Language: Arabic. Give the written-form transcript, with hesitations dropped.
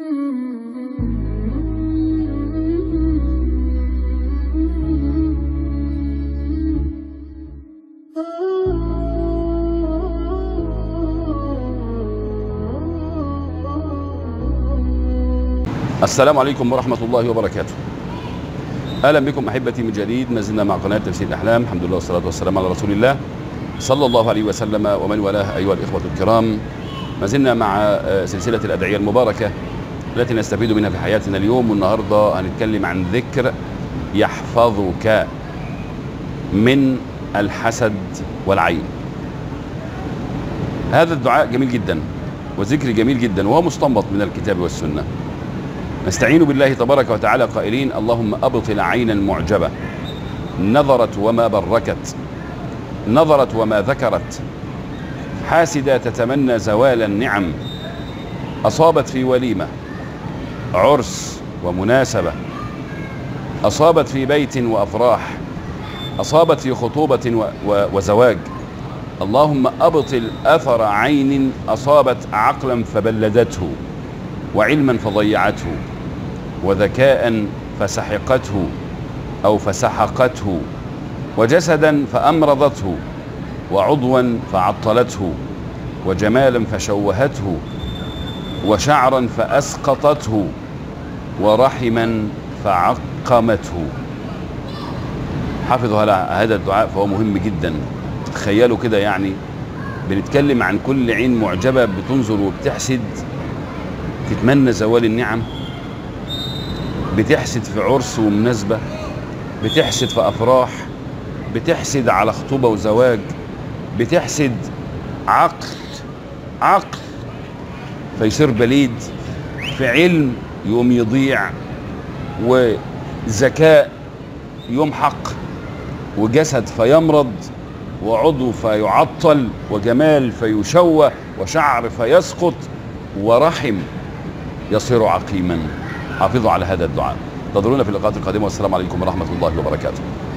السلام عليكم ورحمة الله وبركاته. أهلا بكم أحبتي من جديد، ما زلنا مع قناة تفسير الأحلام. الحمد لله والصلاة والسلام على رسول الله صلى الله عليه وسلم ومن والاه. أيها الإخوة الكرام، ما زلنا مع سلسلة الأدعية المباركة التي نستفيد منها في حياتنا اليوم، والنهاردة هنتكلم عن ذكر يحفظك من الحسد والعين. هذا الدعاء جميل جدا وذكر جميل جدا وهو مستنبط من الكتاب والسنة. نستعين بالله تبارك وتعالى قائلين: اللهم أبطل عينا معجبة نظرت وما بركت، نظرت وما ذكرت، حاسدة تتمنى زوال النعم، أصابت في وليمة، عرس ومناسبة، أصابت في بيت وأفراح، أصابت في خطوبة وزواج. اللهم أبطل أثر عين أصابت عقلا فبلدته، وعلما فضيعته، وذكاء فسحقته أو فسحقته، وجسدا فأمرضته، وعضوا فعطلته، وجمالا فشوهته، وشعرا فأسقطته، ورحما فعقمته. حافظوا على هذا الدعاء فهو مهم جدا. تخيلوا كده، يعني بنتكلم عن كل عين معجبة بتنظر وبتحسد، بتتمنى زوال النعم، بتحسد في عرس ومناسبة، بتحسد في أفراح، بتحسد على خطوبة وزواج، بتحسد عقل فيصير بليد، في علم يوم يضيع، وذكاء يمحق، وجسد فيمرض، وعضو فيعطل، وجمال فيشوه، وشعر فيسقط، ورحم يصير عقيما. حافظوا على هذا الدعاء. انتظرونا في اللقاءات القادمة، والسلام عليكم ورحمة الله وبركاته.